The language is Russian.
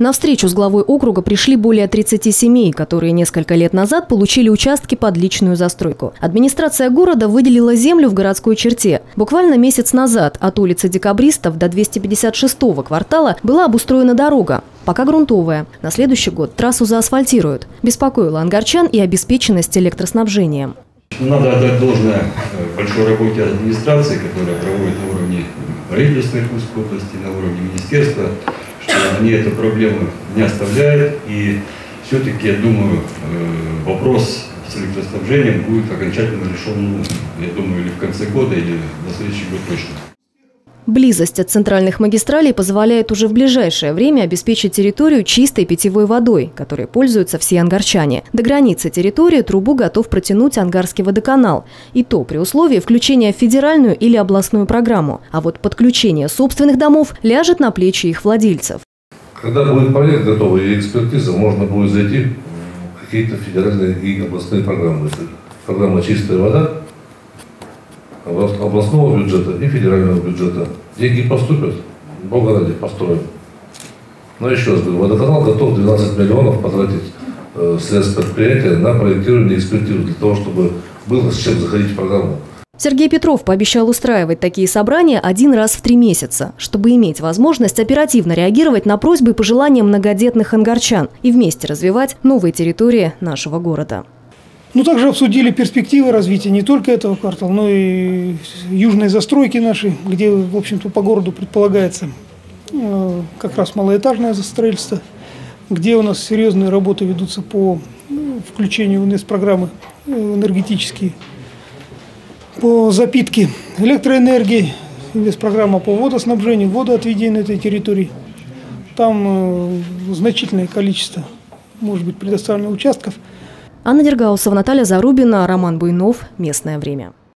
На встречу с главой округа пришли более 30 семей, которые несколько лет назад получили участки под личную застройку. Администрация города выделила землю в городской черте. Буквально месяц назад от улицы Декабристов до 256 квартала была обустроена дорога, пока грунтовая. На следующий год трассу заасфальтируют. Беспокоило ангарчан и обеспеченность электроснабжением. Надо отдать должное большой работе администрации, которая проводит на уровне правительственных областей, на уровне министерства, что они эту проблему не оставляют. И все-таки, я думаю, вопрос с электроснабжением будет окончательно решен, я думаю, или в конце года, или на следующий год точно. Близость от центральных магистралей позволяет уже в ближайшее время обеспечить территорию чистой питьевой водой, которой пользуются все ангарчане. До границы территории трубу готов протянуть Ангарский водоканал. И то при условии включения в федеральную или областную программу. А вот подключение собственных домов ляжет на плечи их владельцев. Когда будет проект готов и экспертиза, можно будет зайти в какие-то федеральные и областные программы. Программа «Чистая вода» областного бюджета и федерального бюджета. Деньги поступят, Бога ради, построим. Но еще раз говорю, водоканал готов 12 миллионов потратить средств предприятия на проектирование и экспертизу, для того, чтобы было с чем заходить в программу. Сергей Петров пообещал устраивать такие собрания один раз в 3 месяца, чтобы иметь возможность оперативно реагировать на просьбы и пожелания многодетных ангарчан и вместе развивать новые территории нашего города. Ну, также обсудили перспективы развития не только этого квартала, но и южной застройки нашей, где, в общем-то, по городу предполагается как раз малоэтажное строительство, где у нас серьезные работы ведутся по включению в инвестпрограммы энергетические, по запитке электроэнергии, инвестпрограмма по водоснабжению, водоотведению этой территории. Там значительное количество, может быть, предоставлено участков. Анна Дергаусова, Наталья Зарубина, Роман Буйнов. Местное время.